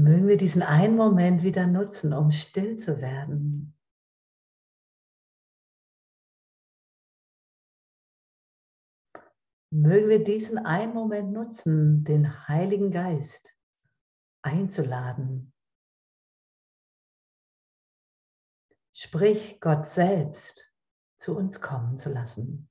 Mögen wir diesen einen Moment wieder nutzen, um still zu werden. Mögen wir diesen einen Moment nutzen, den Heiligen Geist einzuladen. Sprich, Gott selbst zu uns kommen zu lassen.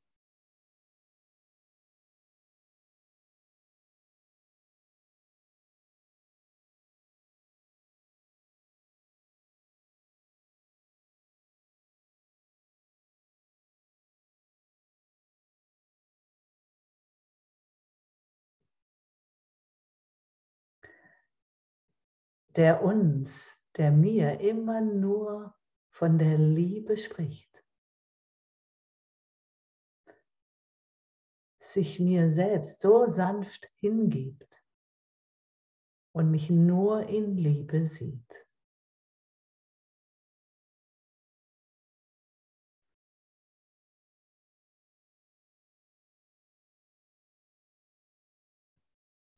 Der uns, der mir immer nur von der Liebe spricht, sich mir selbst so sanft hingibt und mich nur in Liebe sieht.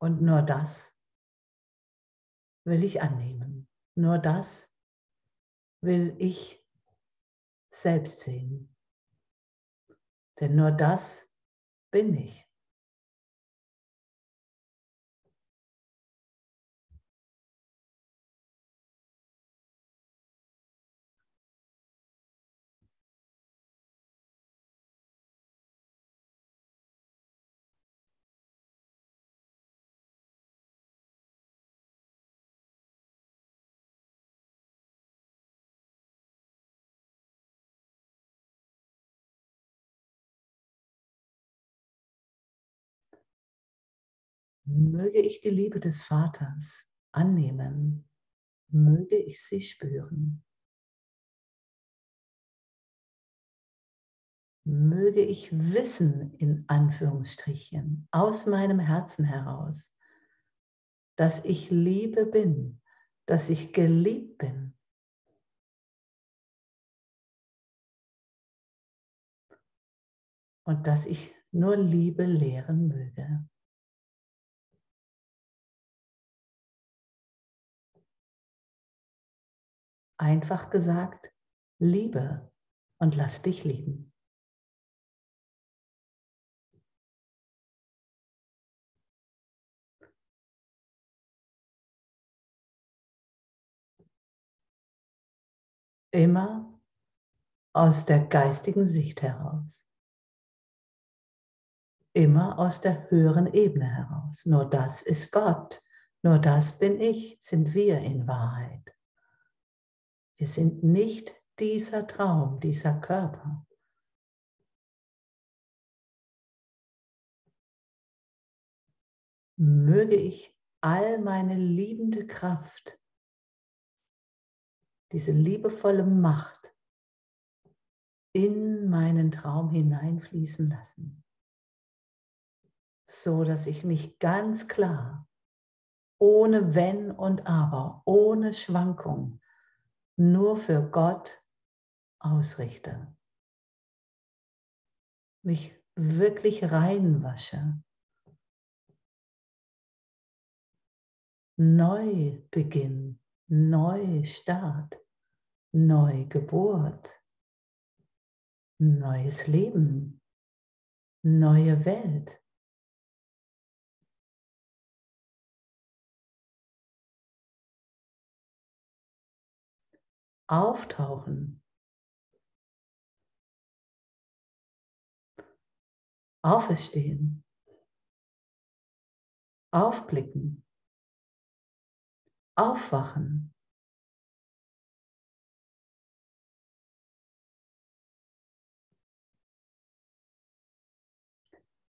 Und nur das will ich annehmen. Nur das will ich selbst sehen. Denn nur das bin ich. Möge ich die Liebe des Vaters annehmen, möge ich sie spüren. Möge ich wissen, in Anführungsstrichen, aus meinem Herzen heraus, dass ich Liebe bin, dass ich geliebt bin. Und dass ich nur Liebe lehren möge. Einfach gesagt, liebe und lass dich lieben. Immer aus der geistigen Sicht heraus. Immer aus der höheren Ebene heraus. Nur das ist Gott. Nur das bin ich, sind wir in Wahrheit. Wir sind nicht dieser Traum, dieser Körper. Möge ich all meine liebende Kraft, diese liebevolle Macht, in meinen Traum hineinfließen lassen, so dass ich mich ganz klar, ohne Wenn und Aber, ohne Schwankung, nur für Gott ausrichte, mich wirklich reinwasche, Neubeginn, Neustart, Neugeburt, neues Leben, neue Welt. Auftauchen, auferstehen, aufblicken, aufwachen,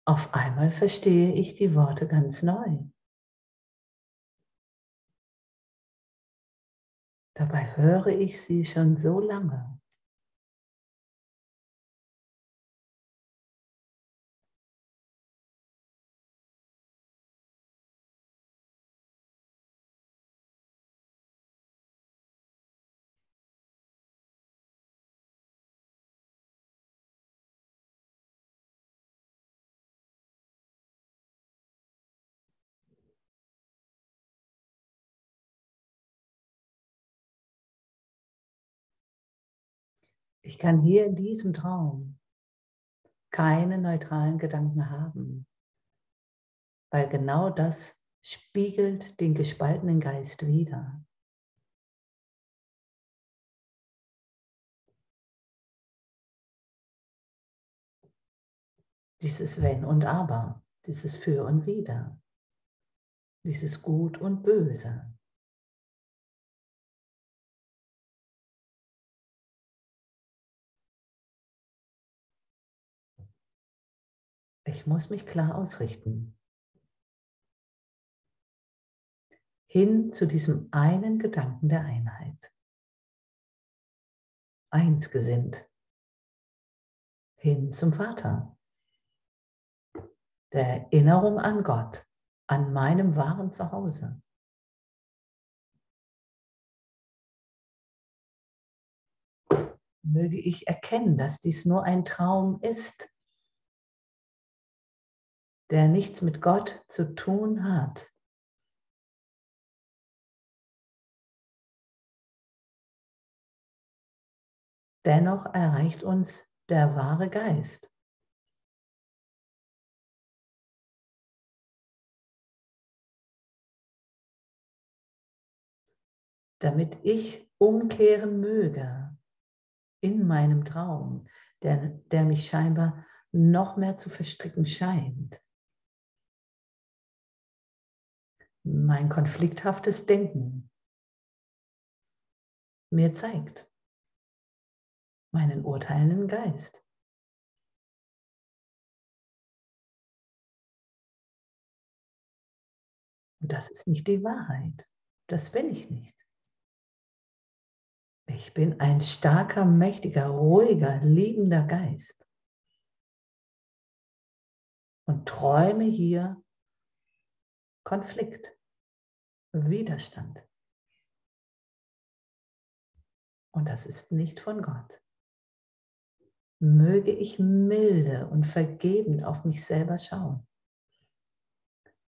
auf einmal verstehe ich die Worte ganz neu. Dabei höre ich sie schon so lange. Ich kann hier in diesem Traum keine neutralen Gedanken haben, weil genau das spiegelt den gespaltenen Geist wider. Dieses Wenn und Aber, dieses Für und Wider, dieses Gut und Böse. Ich muss mich klar ausrichten. Hin zu diesem einen Gedanken der Einheit. Eins gesinnt. Hin zum Vater. Der Erinnerung an Gott, an meinem wahren Zuhause. Möge ich erkennen, dass dies nur ein Traum ist, der nichts mit Gott zu tun hat. Dennoch erreicht uns der wahre Geist. Damit ich umkehren möge in meinem Traum, der mich scheinbar noch mehr zu verstricken scheint. Mein konflikthaftes Denken mir zeigt meinen urteilenden Geist. Und das ist nicht die Wahrheit. Das bin ich nicht. Ich bin ein starker, mächtiger, ruhiger, liebender Geist und träume hier Konflikt, Widerstand. Und das ist nicht von Gott. Möge ich milde und vergebend auf mich selber schauen.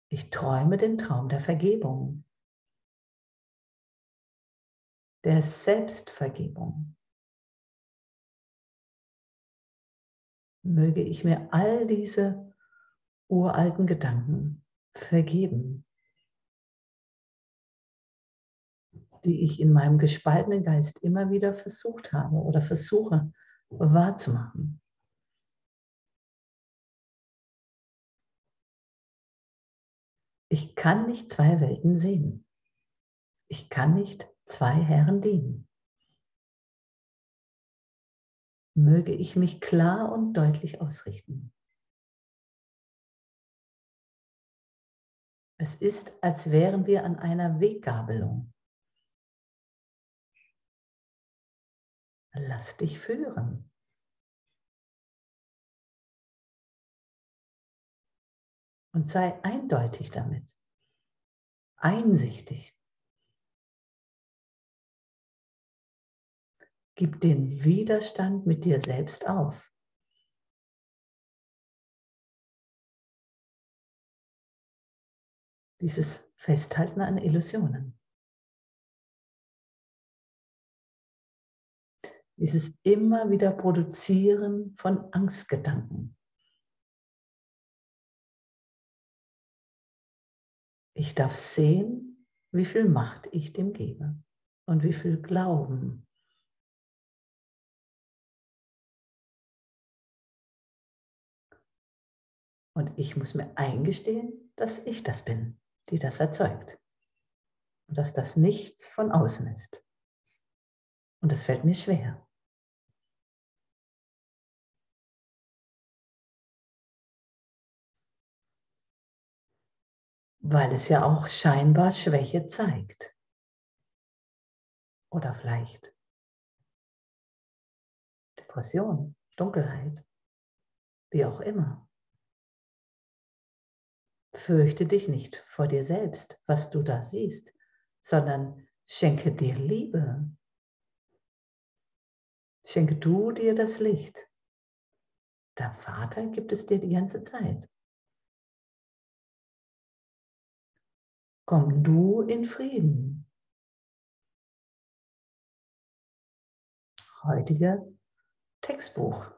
Ich träume den Traum der Vergebung. Der Selbstvergebung. Möge ich mir all diese uralten Gedanken vergeben, die ich in meinem gespaltenen Geist immer wieder versucht habe oder versuche wahrzumachen. Ich kann nicht zwei Welten sehen. Ich kann nicht zwei Herren dienen. Möge ich mich klar und deutlich ausrichten. Es ist, als wären wir an einer Weggabelung. Lass dich führen. Und sei eindeutig damit, einsichtig. Gib den Widerstand mit dir selbst auf. Dieses Festhalten an Illusionen. Dieses immer wieder Produzieren von Angstgedanken. Ich darf sehen, wie viel Macht ich dem gebe und wie viel Glauben. Und ich muss mir eingestehen, dass ich das bin, die das erzeugt. Und dass das nichts von außen ist. Und das fällt mir schwer. Weil es ja auch scheinbar Schwäche zeigt. Oder vielleicht Depression, Dunkelheit, wie auch immer. Fürchte dich nicht vor dir selbst, was du da siehst, sondern schenke dir Liebe. Schenke du dir das Licht. Der Vater gibt es dir die ganze Zeit. Komm du in Frieden. Heutige Textbuchstelle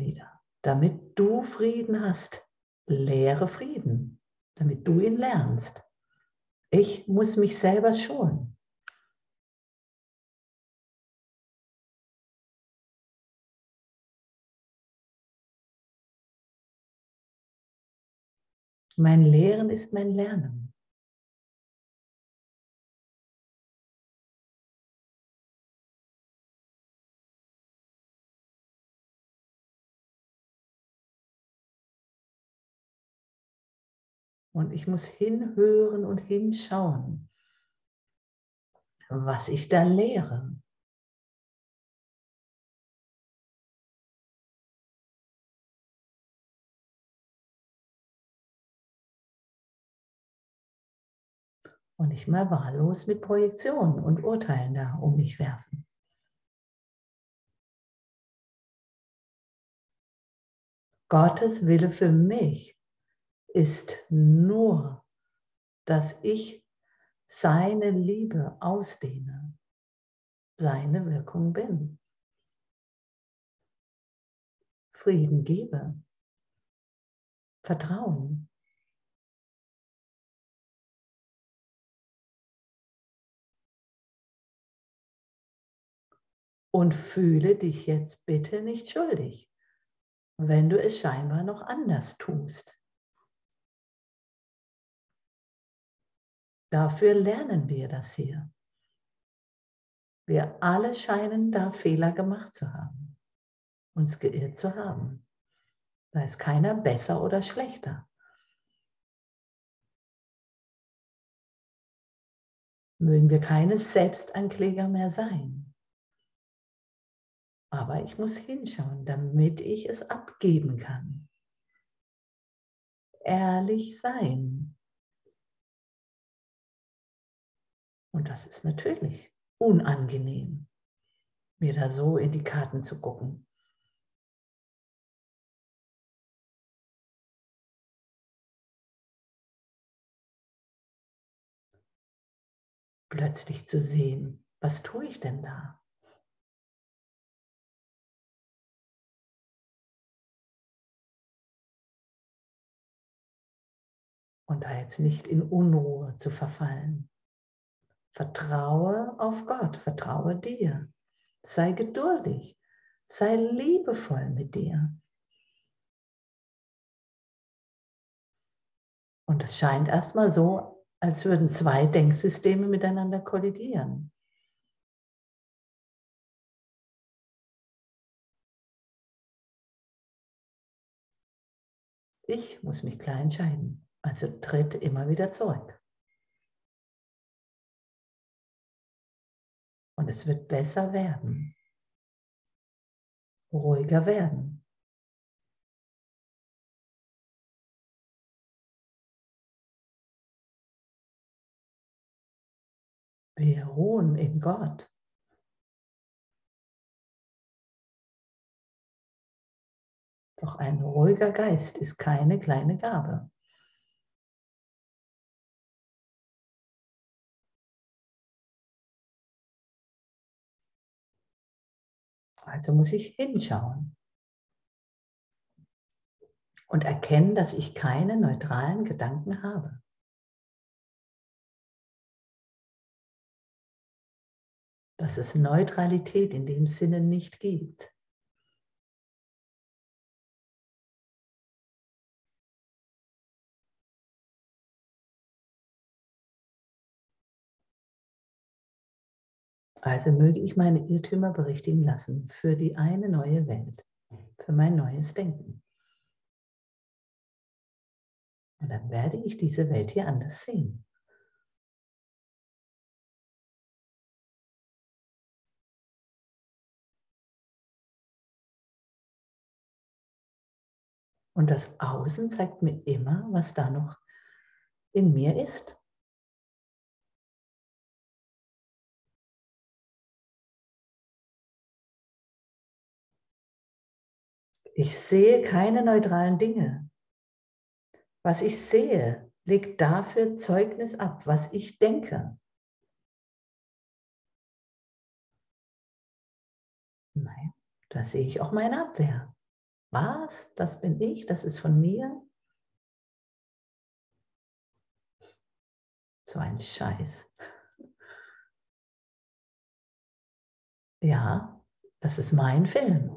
wieder, damit du Frieden hast. Lehre Frieden, damit du ihn lernst. Ich muss mich selber schonen. Mein Lehren ist mein Lernen. Und ich muss hinhören und hinschauen, was ich da lehre. Und nicht mal wahllos mit Projektionen und Urteilen da um mich werfen. Gottes Wille für mich ist nur, dass ich seine Liebe ausdehne, seine Wirkung bin, Frieden gebe, Vertrauen. Und fühle dich jetzt bitte nicht schuldig, wenn du es scheinbar noch anders tust. Dafür lernen wir das hier. Wir alle scheinen da Fehler gemacht zu haben, uns geirrt zu haben. Da ist keiner besser oder schlechter. Mögen wir keine Selbstankläger mehr sein. Aber ich muss hinschauen, damit ich es abgeben kann. Ehrlich sein. Und das ist natürlich unangenehm, mir da so in die Karten zu gucken. Plötzlich zu sehen, was tue ich denn da? Und da jetzt nicht in Unruhe zu verfallen. Vertraue auf Gott, vertraue dir. Sei geduldig, sei liebevoll mit dir. Und es scheint erstmal so, als würden zwei Denksysteme miteinander kollidieren. Ich muss mich klar entscheiden. Also tritt immer wieder zurück. Und es wird besser werden, ruhiger werden. Wir ruhen in Gott. Doch ein ruhiger Geist ist keine kleine Gabe. Also muss ich hinschauen und erkennen, dass ich keine neutralen Gedanken habe. Dass es Neutralität in dem Sinne nicht gibt. Also möge ich meine Irrtümer berichtigen lassen für die eine neue Welt, für mein neues Denken. Und dann werde ich diese Welt hier anders sehen. Und das Außen zeigt mir immer, was da noch in mir ist. Ich sehe keine neutralen Dinge. Was ich sehe, legt dafür Zeugnis ab, was ich denke. Nein, da sehe ich auch meine Abwehr. Was? Das bin ich, das ist von mir. So ein Scheiß. Ja, das ist mein Film.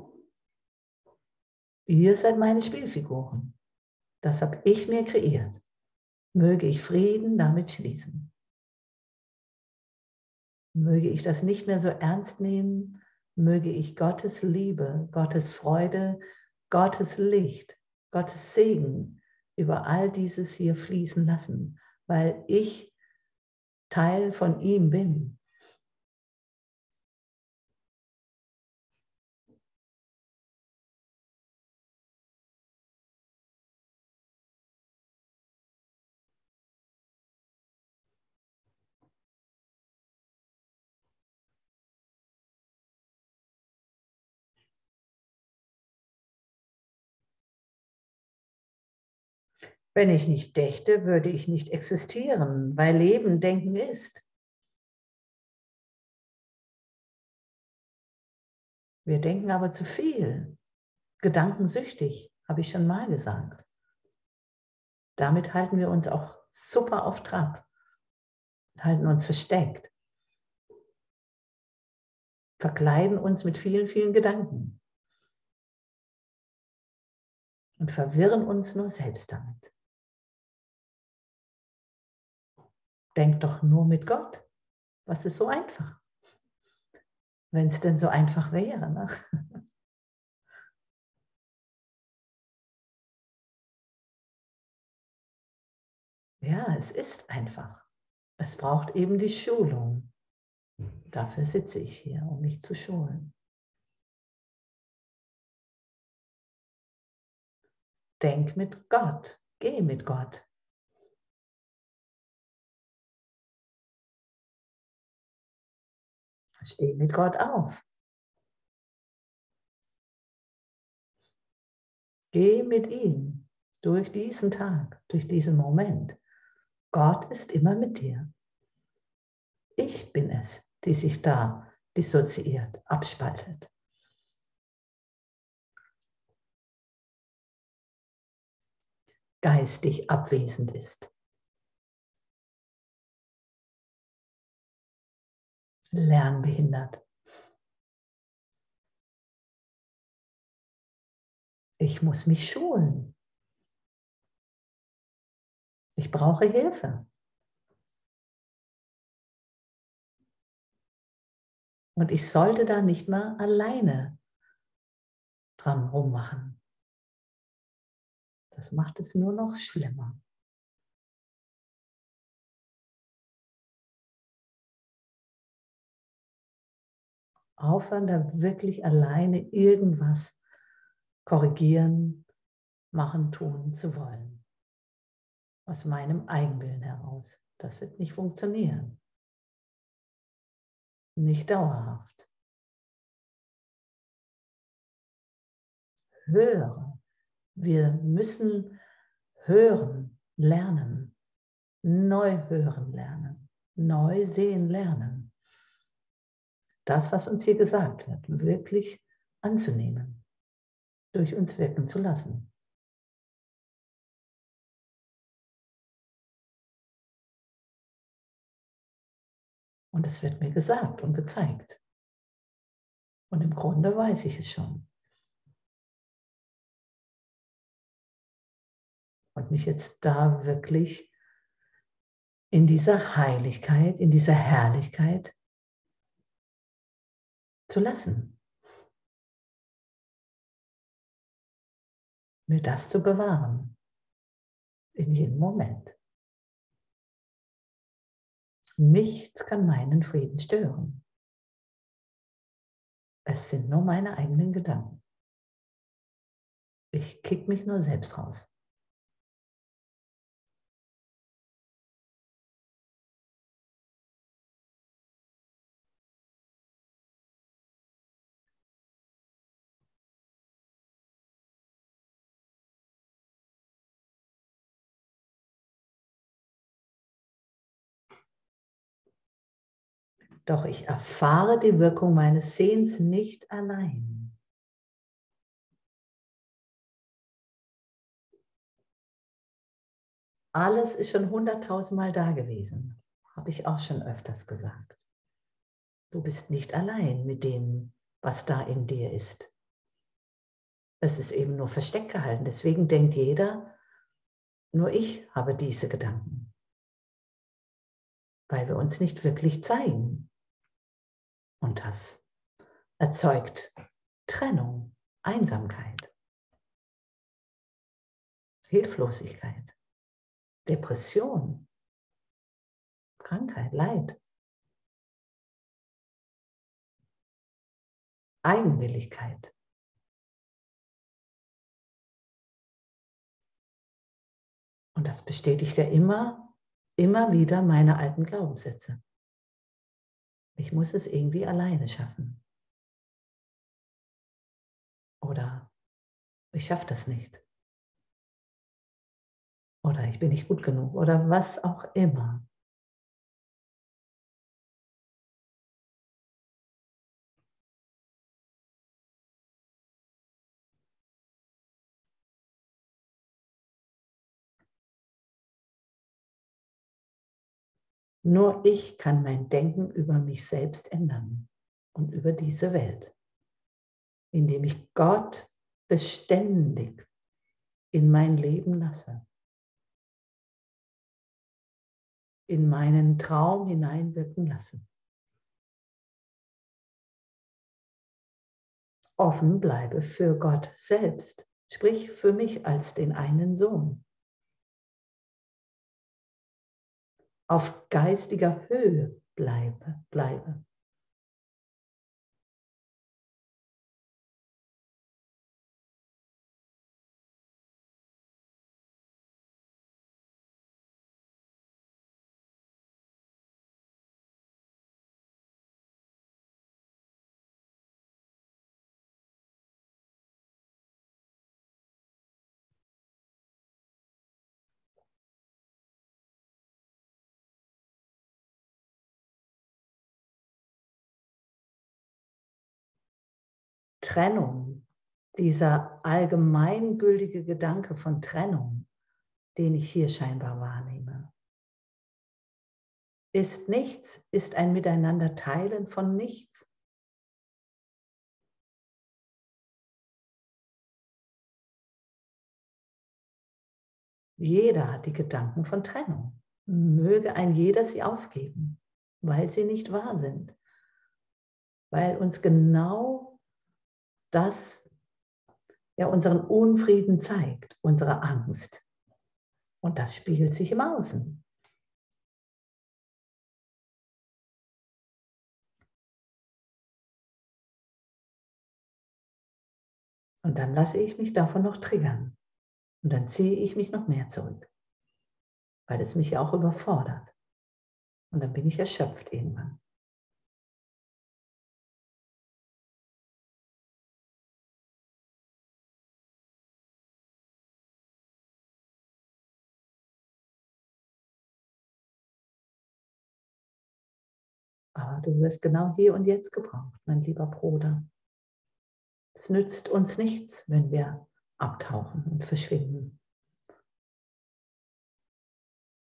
Ihr seid meine Spielfiguren. Das habe ich mir kreiert. Möge ich Frieden damit schließen. Möge ich das nicht mehr so ernst nehmen. Möge ich Gottes Liebe, Gottes Freude, Gottes Licht, Gottes Segen über all dieses hier fließen lassen, weil ich Teil von ihm bin. Wenn ich nicht dächte, würde ich nicht existieren, weil Leben Denken ist. Wir denken aber zu viel. Gedankensüchtig, habe ich schon mal gesagt. Damit halten wir uns auch super auf Trab, halten uns versteckt, verkleiden uns mit vielen, vielen Gedanken und verwirren uns nur selbst damit. Denk doch nur mit Gott. Was ist so einfach? Wenn es denn so einfach wäre. Ne? Ja, es ist einfach. Es braucht eben die Schulung. Dafür sitze ich hier, um mich zu schulen. Denk mit Gott. Geh mit Gott. Steh mit Gott auf. Geh mit ihm durch diesen Tag, durch diesen Moment. Gott ist immer mit dir. Ich bin es, die sich da dissoziiert, abspaltet. Geistig abwesend ist. Lernbehindert. Ich muss mich schulen. Ich brauche Hilfe. Und ich sollte da nicht mal alleine dran rummachen. Das macht es nur noch schlimmer. Aufhören, da wirklich alleine irgendwas korrigieren, machen, tun zu wollen. Aus meinem Eigenwillen heraus. Das wird nicht funktionieren. Nicht dauerhaft. Höre. Wir müssen hören, lernen, neu hören lernen, neu sehen lernen. Das, was uns hier gesagt wird, wirklich anzunehmen, durch uns wirken zu lassen. Und es wird mir gesagt und gezeigt. Und im Grunde weiß ich es schon. Und mich jetzt da wirklich in dieser Heiligkeit, in dieser Herrlichkeit zu lassen. Mir das zu bewahren. In jedem Moment. Nichts kann meinen Frieden stören. Es sind nur meine eigenen Gedanken. Ich kick mich nur selbst raus. Doch ich erfahre die Wirkung meines Sehens nicht allein. Alles ist schon 100.000 Mal da gewesen, habe ich auch schon öfters gesagt. Du bist nicht allein mit dem, was da in dir ist. Es ist eben nur versteckt gehalten. Deswegen denkt jeder, nur ich habe diese Gedanken. Weil wir uns nicht wirklich zeigen. Und das erzeugt Trennung, Einsamkeit, Hilflosigkeit, Depression, Krankheit, Leid, Eigenwilligkeit. Und das bestätigt ja immer wieder meine alten Glaubenssätze. Ich muss es irgendwie alleine schaffen. Oder ich schaffe das nicht. Oder ich bin nicht gut genug. Oder was auch immer. Nur ich kann mein Denken über mich selbst ändern und über diese Welt, indem ich Gott beständig in mein Leben lasse, in meinen Traum hineinwirken lasse, offen bleibe für Gott selbst, sprich für mich als den einen Sohn. Auf geistiger Höhe bleibe. Trennung, dieser allgemeingültige Gedanke von Trennung, den ich hier scheinbar wahrnehme, ist nichts, ist ein Miteinander teilen von nichts. Jeder hat die Gedanken von Trennung. Möge ein jeder sie aufgeben, weil sie nicht wahr sind, weil uns genau das ja unseren Unfrieden zeigt, unsere Angst. Und das spiegelt sich im Außen. Und dann lasse ich mich davon noch triggern. Und dann ziehe ich mich noch mehr zurück, weil es mich ja auch überfordert. Und dann bin ich erschöpft irgendwann. Aber du wirst genau hier und jetzt gebraucht, mein lieber Bruder. Es nützt uns nichts, wenn wir abtauchen und verschwinden.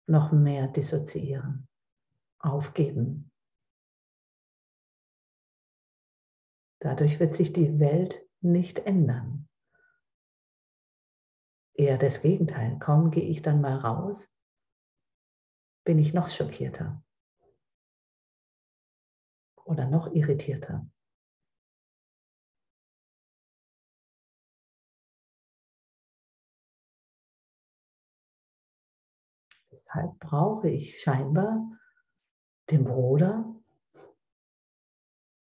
Noch mehr dissoziieren, aufgeben. Dadurch wird sich die Welt nicht ändern. Eher das Gegenteil. Kaum gehe ich dann mal raus, bin ich noch schockierter. Oder noch irritierter. Deshalb brauche ich scheinbar den Bruder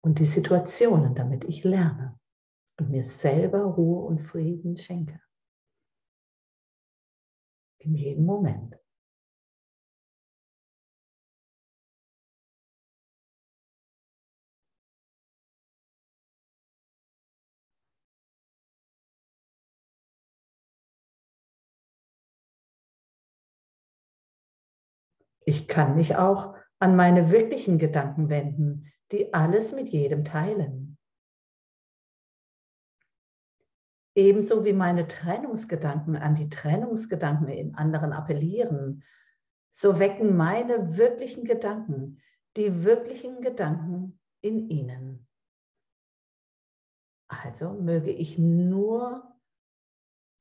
und die Situationen, damit ich lerne und mir selber Ruhe und Frieden schenke. In jedem Moment. Ich kann mich auch an meine wirklichen Gedanken wenden, die alles mit jedem teilen. Ebenso wie meine Trennungsgedanken an die Trennungsgedanken in anderen appellieren, so wecken meine wirklichen Gedanken die wirklichen Gedanken in ihnen. Also möge ich nur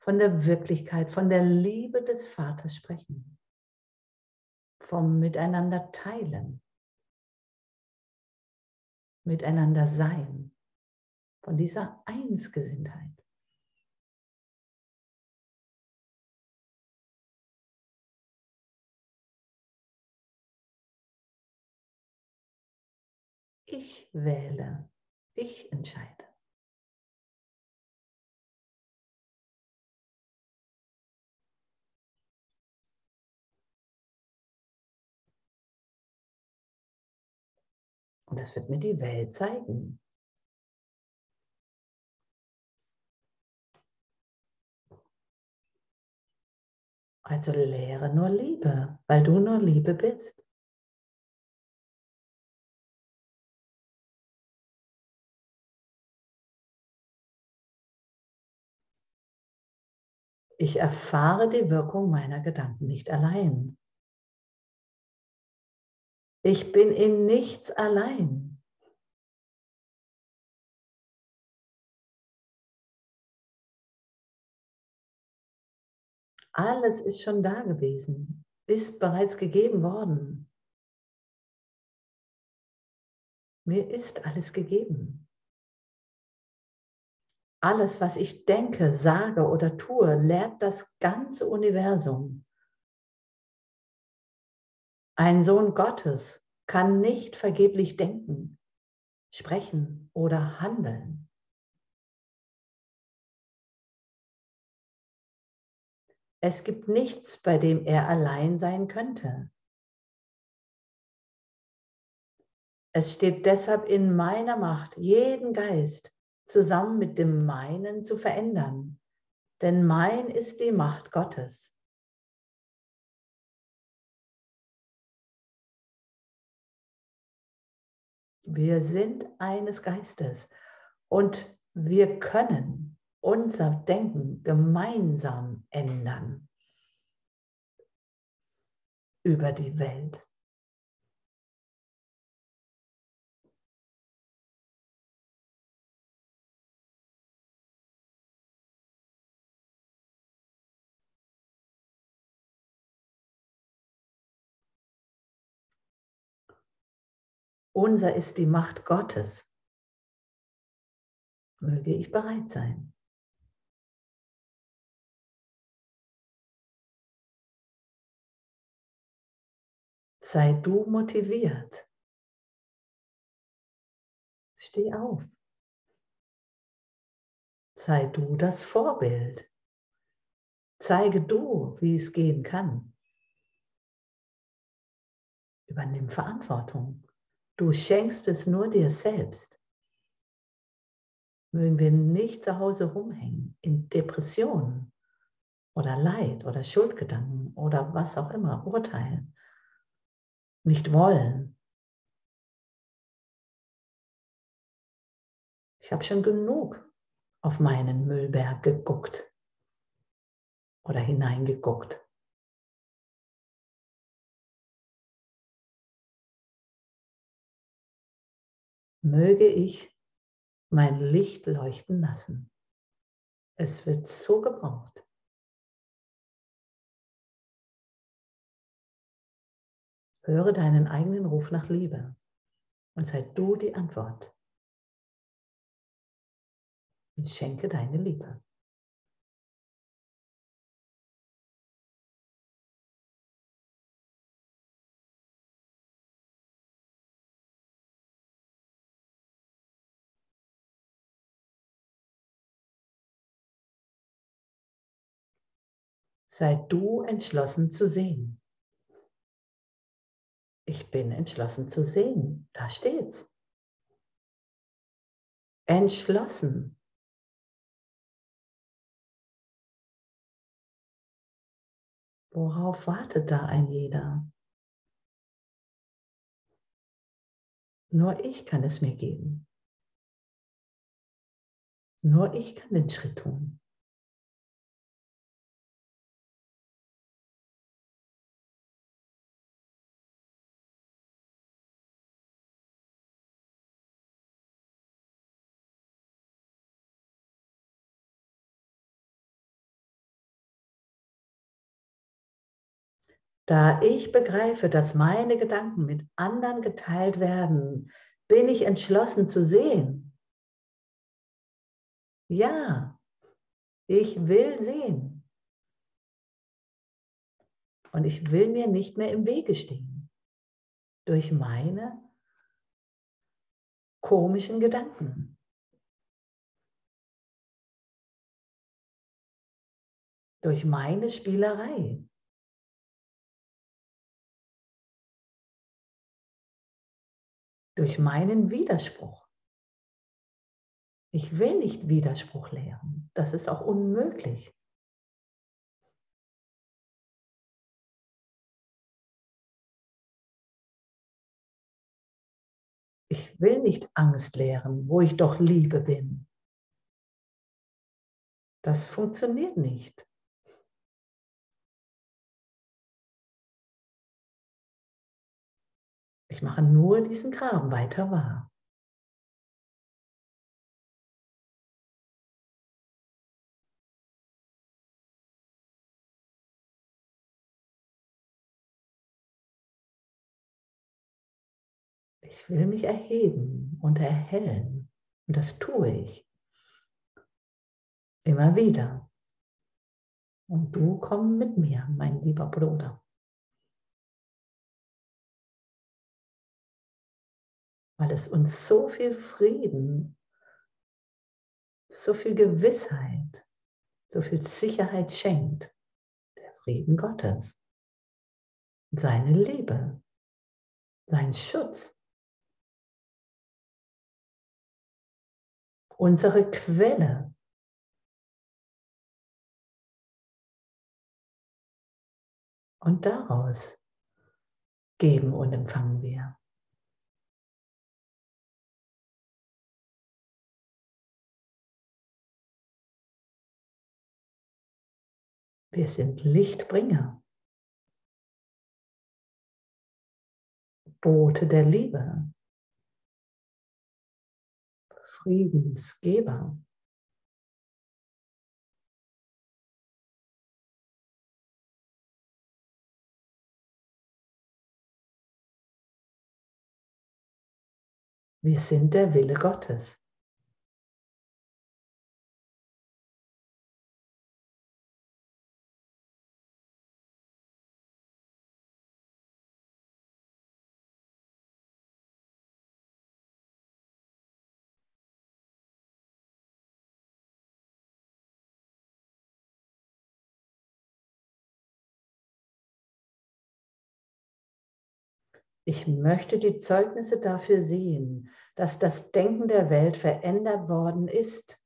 von der Wirklichkeit, von der Liebe des Vaters sprechen, vom Miteinander teilen, miteinander sein, von dieser Einsgesinntheit. Ich wähle, ich entscheide. Und das wird mir die Welt zeigen. Also lehre nur Liebe, weil du nur Liebe bist. Ich erfahre die Wirkung meiner Gedanken nicht allein. Ich bin in nichts allein. Alles ist schon da gewesen, ist bereits gegeben worden. Mir ist alles gegeben. Alles, was ich denke, sage oder tue, lehrt das ganze Universum. Ein Sohn Gottes kann nicht vergeblich denken, sprechen oder handeln. Es gibt nichts, bei dem er allein sein könnte. Es steht deshalb in meiner Macht, jeden Geist zusammen mit dem meinen zu verändern, denn mein ist die Macht Gottes. Wir sind eines Geistes und wir können unser Denken gemeinsam ändern über die Welt. Unser ist die Macht Gottes. Möge ich bereit sein. Sei du motiviert. Steh auf. Sei du das Vorbild. Zeige du, wie es gehen kann. Übernimm Verantwortung. Du schenkst es nur dir selbst. Mögen wir nicht zu Hause rumhängen, in Depressionen oder Leid oder Schuldgedanken oder was auch immer, urteilen, nicht wollen. Ich habe schon genug auf meinen Müllberg geguckt oder hineingeguckt. Möge ich mein Licht leuchten lassen. Es wird so gebraucht. Höre deinen eigenen Ruf nach Liebe und sei du die Antwort. Und schenke deine Liebe. Sei du entschlossen zu sehen. Ich bin entschlossen zu sehen. Da steht's. Entschlossen. Worauf wartet da ein jeder? Nur ich kann es mir geben. Nur ich kann den Schritt tun. Da ich begreife, dass meine Gedanken mit anderen geteilt werden, bin ich entschlossen zu sehen. Ja, ich will sehen. Und ich will mir nicht mehr im Wege stehen durch meine komischen Gedanken. Durch meine Spielerei. Durch meinen Widerspruch. Ich will nicht Widerspruch lehren. Das ist auch unmöglich. Ich will nicht Angst lehren, wo ich doch Liebe bin. Das funktioniert nicht. Ich mache nur diesen Graben weiter wahr. Ich will mich erheben und erhellen. Und das tue ich. Immer wieder. Und du komm mit mir, mein lieber Bruder. Weil es uns so viel Frieden, so viel Gewissheit, so viel Sicherheit schenkt. Der Frieden Gottes, seine Liebe, sein Schutz, unsere Quelle. Und daraus geben und empfangen wir. Wir sind Lichtbringer, Bote der Liebe, Friedensgeber. Wir sind der Wille Gottes. Ich möchte die Zeugnisse dafür sehen, dass das Denken der Welt verändert worden ist.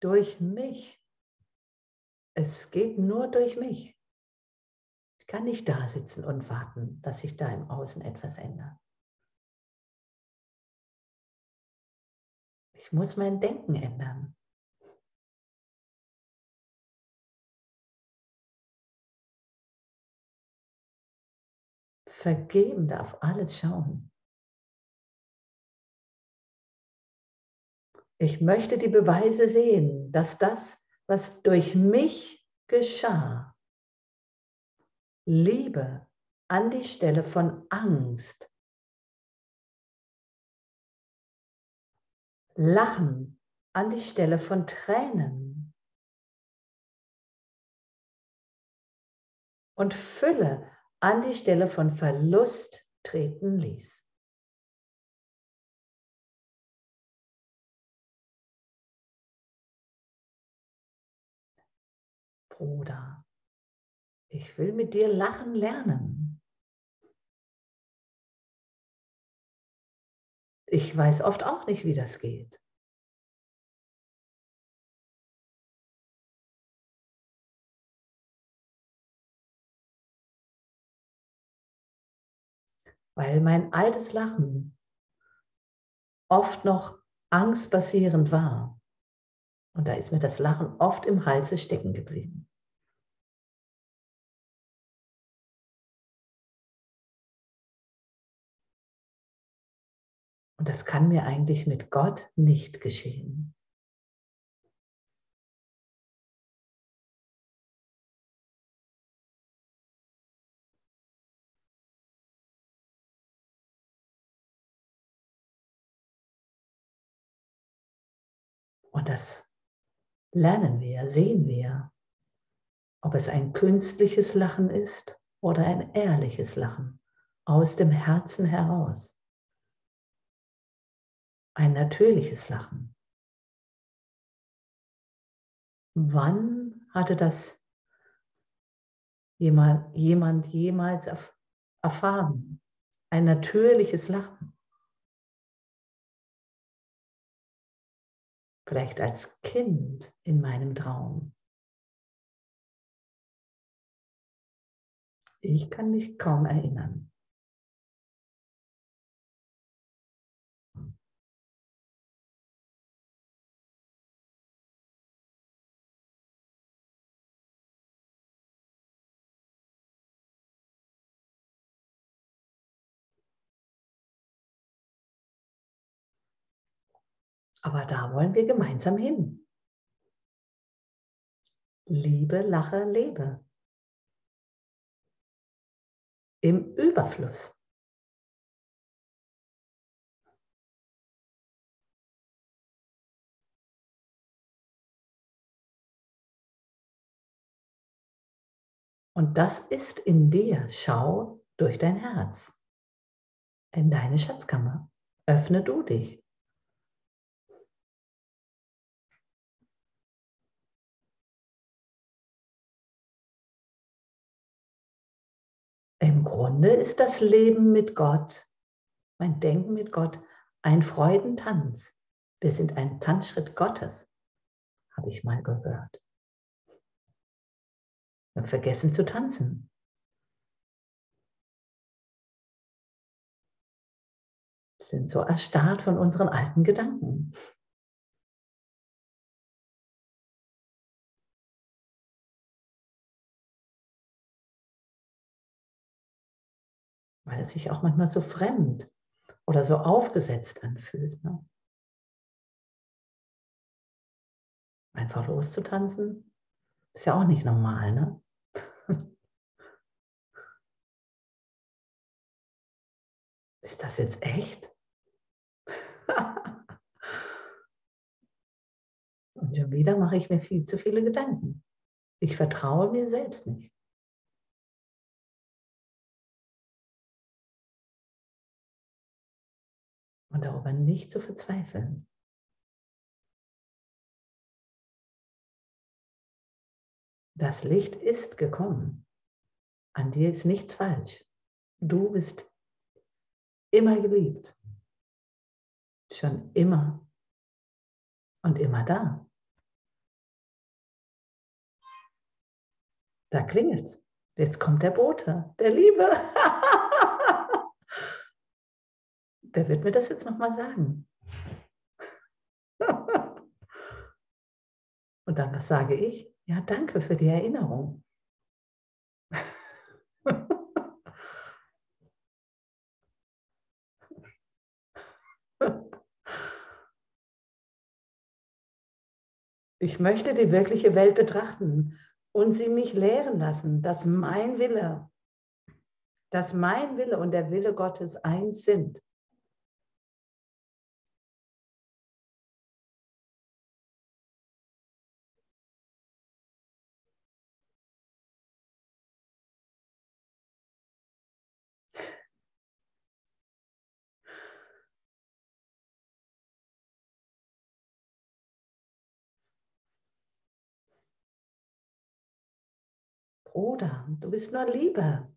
Durch mich. Es geht nur durch mich. Ich kann nicht da sitzen und warten, dass sich da im Außen etwas ändert. Ich muss mein Denken ändern. Vergeben darf alles schauen. Ich möchte die Beweise sehen, dass das, was durch mich geschah, Liebe an die Stelle von Angst, Lachen an die Stelle von Tränen und Fülle an die Stelle von Verlust treten ließ. Bruder, ich will mit dir lachen lernen. Ich weiß oft auch nicht, wie das geht. weil mein altes Lachen oft noch angstbasierend war. Und da ist mir das Lachen oft im Halse stecken geblieben. Und das kann mir eigentlich mit Gott nicht geschehen. Und das lernen wir, sehen wir, ob es ein künstliches Lachen ist oder ein ehrliches Lachen aus dem Herzen heraus. Ein natürliches Lachen. Wann hatte das jemand jemals erfahren? Ein natürliches Lachen. Vielleicht als Kind in meinem Traum. Ich kann mich kaum erinnern. Aber da wollen wir gemeinsam hin. Liebe, lache, lebe. Im Überfluss. Und das ist in dir. Schau durch dein Herz. In deine Schatzkammer. Öffne du dich. Im Grunde ist das Leben mit Gott, mein Denken mit Gott, ein Freudentanz. Wir sind ein Tanzschritt Gottes, habe ich mal gehört. Wir vergessen zu tanzen. Wir sind so erstarrt von unseren alten Gedanken. Weil es sich auch manchmal so fremd oder so aufgesetzt anfühlt. Ne? Einfach loszutanzen, ist ja auch nicht normal. Ne? Ist das jetzt echt? Und schon wieder mache ich mir viel zu viele Gedanken. Ich vertraue mir selbst nicht. Und darüber nicht zu verzweifeln. Das Licht ist gekommen. An dir ist nichts falsch. Du bist immer geliebt. Schon immer und immer da. Da klingelt's. Jetzt kommt der Bote, der Liebe. Der wird mir das jetzt nochmal sagen. Und dann, was sage ich? Ja, danke für die Erinnerung. Ich möchte die wirkliche Welt betrachten und sie mich lehren lassen, dass mein Wille und der Wille Gottes eins sind. Oder du bist nur Liebe.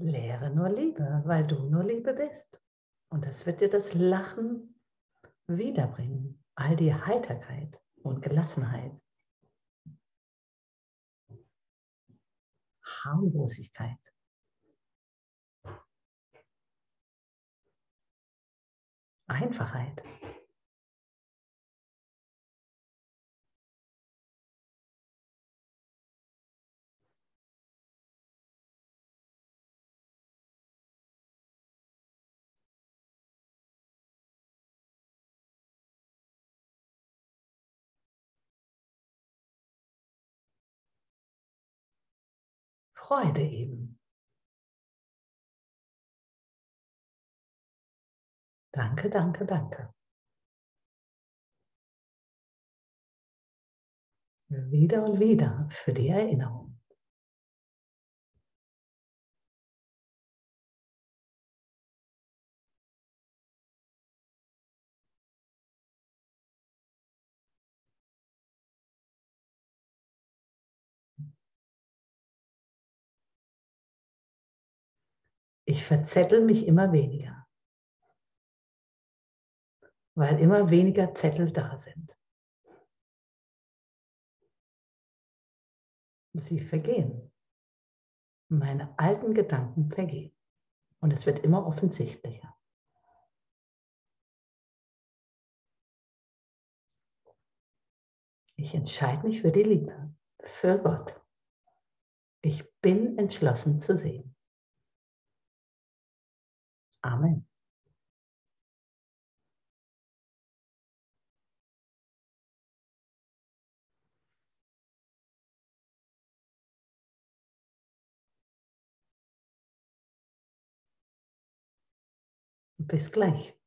Lehre nur Liebe, weil du nur Liebe bist. Und das wird dir das Lachen wiederbringen, all die Heiterkeit und Gelassenheit, Harmlosigkeit. Einfachheit. Freude eben. Danke, danke, danke. Wieder und wieder für die Erinnerung. Ich verzettel mich immer weniger, weil immer weniger Zettel da sind. Sie vergehen. Meine alten Gedanken vergehen. Und es wird immer offensichtlicher. Ich entscheide mich für die Liebe, für Gott. Ich bin entschlossen zu sehen. Amen. Bis gleich.